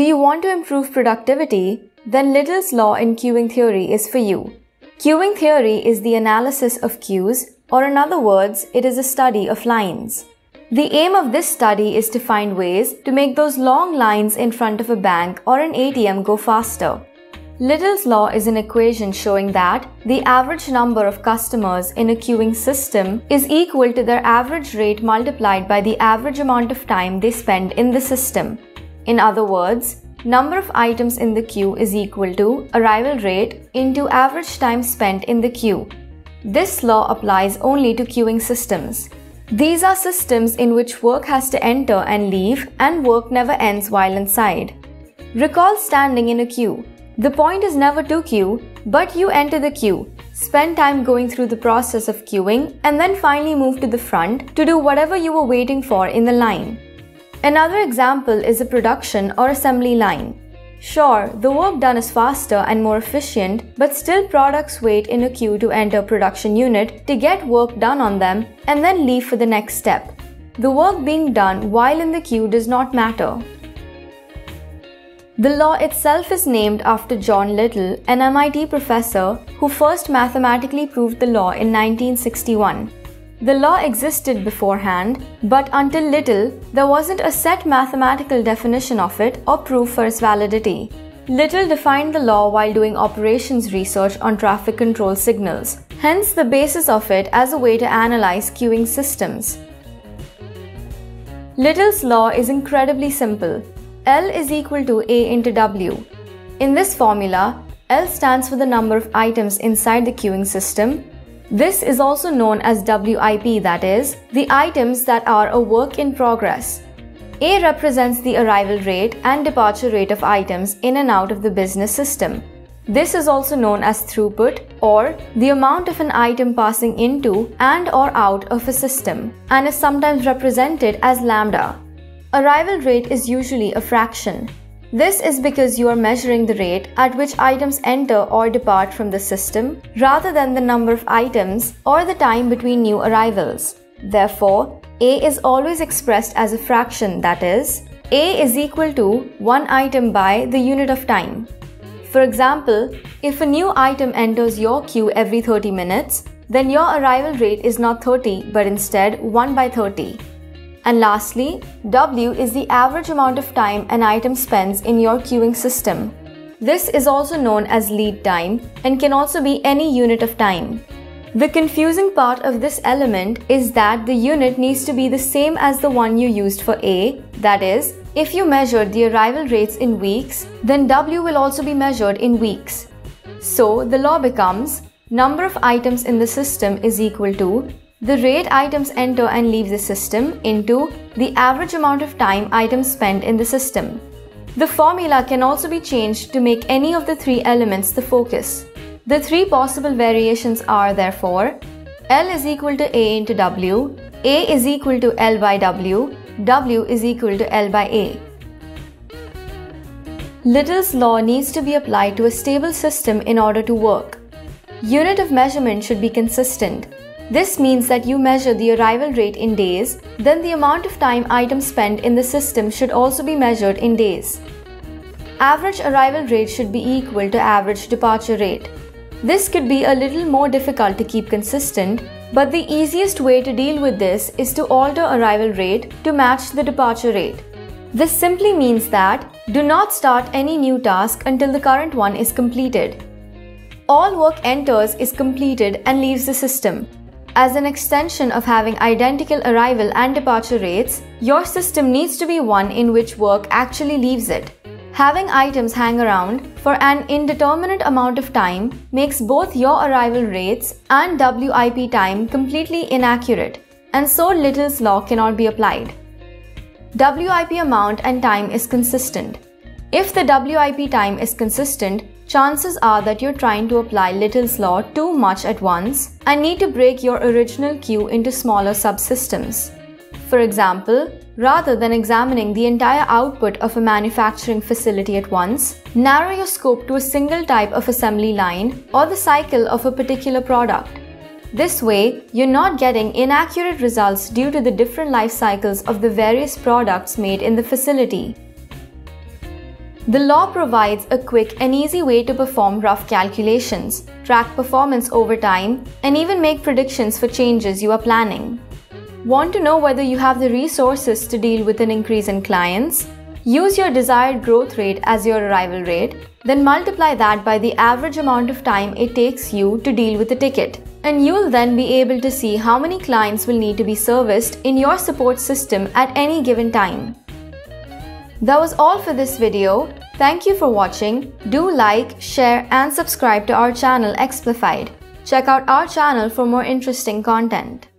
Do you want to improve productivity? Then Little's Law in queuing theory is for you. Queuing theory is the analysis of queues, or in other words, it is a study of lines. The aim of this study is to find ways to make those long lines in front of a bank or an ATM go faster. Little's Law is an equation showing that the average number of customers in a queuing system is equal to their average rate multiplied by the average amount of time they spend in the system. In other words, number of items in the queue is equal to arrival rate into average time spent in the queue. This law applies only to queuing systems. These are systems in which work has to enter and leave, and work never ends while inside. Recall standing in a queue. The point is never to queue, but you enter the queue, spend time going through the process of queuing, and then finally move to the front to do whatever you were waiting for in the line. Another example is a production or assembly line. Sure, the work done is faster and more efficient, but still products wait in a queue to enter production unit to get work done on them and then leave for the next step. The work being done while in the queue does not matter. The law itself is named after John Little, an MIT professor who first mathematically proved the law in 1961. The law existed beforehand, but until Little, there wasn't a set mathematical definition of it or proof for its validity. Little defined the law while doing operations research on traffic control signals, hence the basis of it as a way to analyze queuing systems. Little's law is incredibly simple. L is equal to A into W. In this formula, L stands for the number of items inside the queuing system. This is also known as WIP, that is, the items that are a work in progress. A represents the arrival rate and departure rate of items in and out of the business system. This is also known as throughput, or the amount of an item passing into and or out of a system, and is sometimes represented as lambda. Arrival rate is usually a fraction. This is because you are measuring the rate at which items enter or depart from the system rather than the number of items or the time between new arrivals. Therefore, A is always expressed as a fraction, that is, A is equal to one item by the unit of time. For example, if a new item enters your queue every 30 minutes, then your arrival rate is not 30 but instead 1 by 30. And lastly, W is the average amount of time an item spends in your queuing system. This is also known as lead time and can also be any unit of time. The confusing part of this element is that the unit needs to be the same as the one you used for A, that is, if you measured the arrival rates in weeks, then W will also be measured in weeks. So the law becomes number of items in the system is equal to the rate items enter and leave the system into the average amount of time items spend in the system. The formula can also be changed to make any of the three elements the focus. The three possible variations are therefore L is equal to A into W, A is equal to L by W, W is equal to L by A. Little's law needs to be applied to a stable system in order to work. Unit of measurement should be consistent. This means that you measure the arrival rate in days, then the amount of time items spent in the system should also be measured in days. Average arrival rate should be equal to average departure rate. This could be a little more difficult to keep consistent, but the easiest way to deal with this is to alter arrival rate to match the departure rate. This simply means that do not start any new task until the current one is completed. All work enters is completed and leaves the system. As an extension of having identical arrival and departure rates, your system needs to be one in which work actually leaves it. Having items hang around for an indeterminate amount of time makes both your arrival rates and WIP time completely inaccurate, and so Little's law cannot be applied. WIP amount and time is consistent. If the WIP time is consistent, chances are that you're trying to apply Little's law too much at once and need to break your original queue into smaller subsystems. For example, rather than examining the entire output of a manufacturing facility at once, narrow your scope to a single type of assembly line or the cycle of a particular product. This way, you're not getting inaccurate results due to the different life cycles of the various products made in the facility. The law provides a quick and easy way to perform rough calculations, track performance over time, and even make predictions for changes you are planning. Want to know whether you have the resources to deal with an increase in clients? Use your desired growth rate as your arrival rate, then multiply that by the average amount of time it takes you to deal with a ticket, and you'll then be able to see how many clients will need to be serviced in your support system at any given time. That was all for this video. Thank you for watching. Do like, share, and subscribe to our channel Explified. Check out our channel for more interesting content.